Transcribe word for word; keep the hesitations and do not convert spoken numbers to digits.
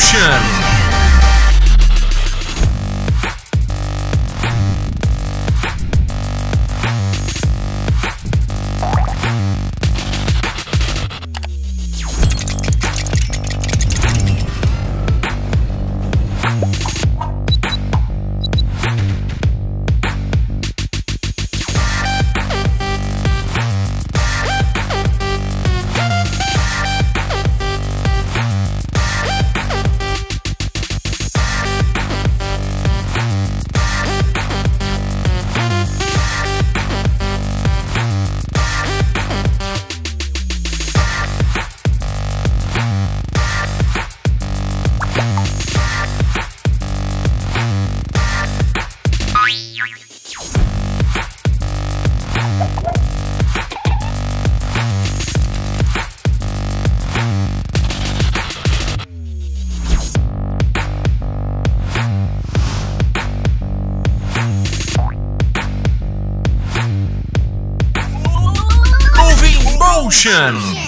Motion. Motion.